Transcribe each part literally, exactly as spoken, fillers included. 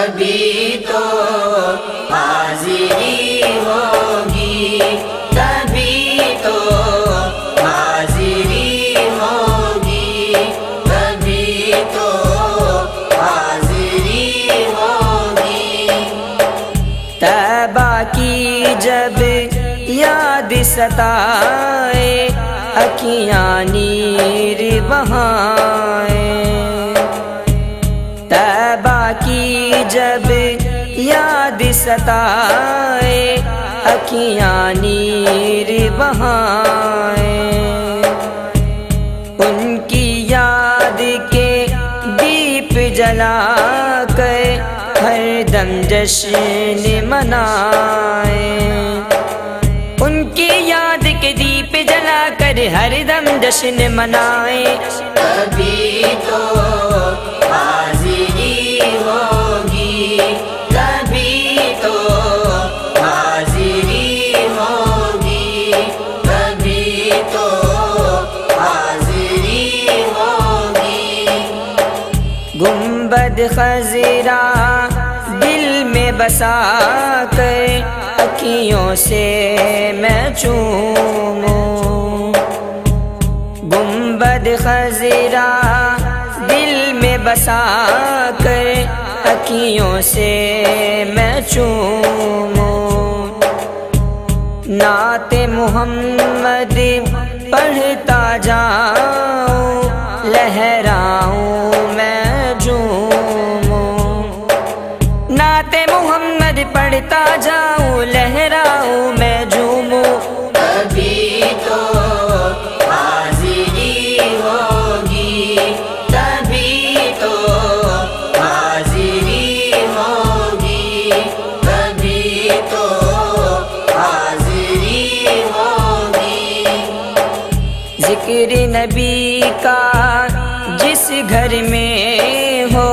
कभी तो हाज़िरी होगी, कभी तो हाज़िरी होगी, कभी तो हाज़िरी होगी। तौबा की जब याद सताए, अखियाँ नीर बहाए। की जब याद सताए, अखियाँ नीर बहाए। उनकी याद के दीप जला कर हर दम जश्न मनाए। उनकी याद के दीप जला कर हर दम जश्न मनाए। कभी तो हाज़िरी होगी, कभी तो हाज़िरी होगी, कभी तो हाज़िरी होगी। गुंबद खज़रा दिल में बसा कर अखियों से मैं चूमूं। गुंबद खज़रा बसा कर अखियों से मैं चूमूं। नाते मोहम्मद पढ़ता जाऊं, लहराऊं मैं झूमूं। नाते मोहम्मद पढ़ता जाऊं, लहराऊं मैं झूमूं। कभी तो हाज़िरी होगी, कभी तो हाज़िरी होगी, कभी तो हाज़िरी होगी। जिक्र नबी का जिस घर में हो,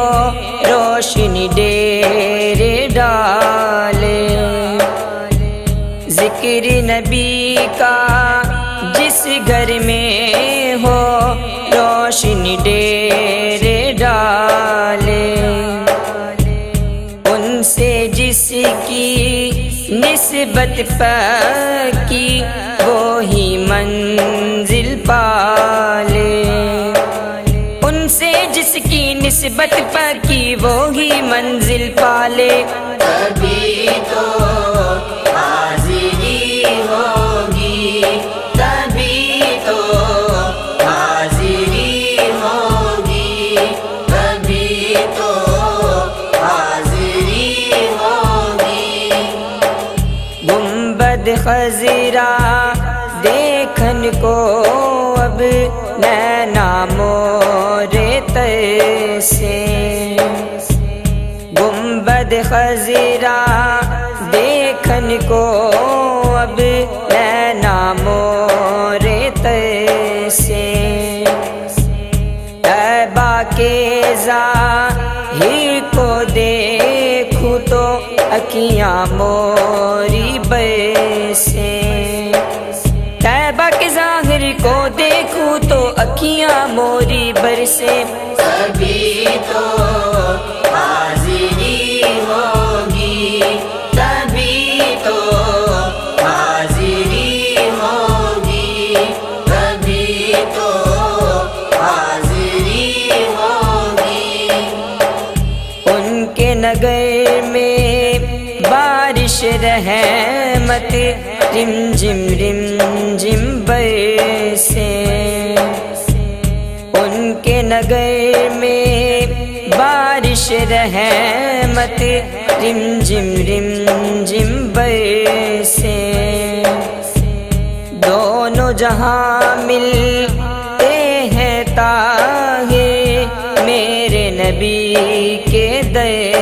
रोशनी डेरे डाले। जिक्र नबी का जिस घर में हो, रोशनी डेरे डाले। उनसे जिसकी निस्बत पक्की, वो ही मंजिल पाले। उनसे जिसकी निस्बत पक्की, वो ही मंजिल पाले। कभी तो हाज़िरी होगी, कभी तो हाज़िरी होगी, कभी तो हाज़िरी होगी। गुंबद खज़रा देखन को अब नैना मोरे तरसे। गुंबद खज़रा देखन को अब नैना मोरे तरसे। तौबा के ज़ाहिर को देखूं तो अखियाँ मोरी बरसे। तौबा के ज़ाहिर को देखूं तो अखियाँ मोरी बरसे। कभी तो हाज़िरी होगी, कभी तो हाज़िरी होगी, कभी तो हाज़िरी होगी। उनके नगर में बारिश रहमत रिमझिम रिमझिम बरसे। उनके नगर में बारिश रहमत रिमझिम रिमझिम बरसे। दोनों जहां मिलते हैं ताहे मेरे नबी के दर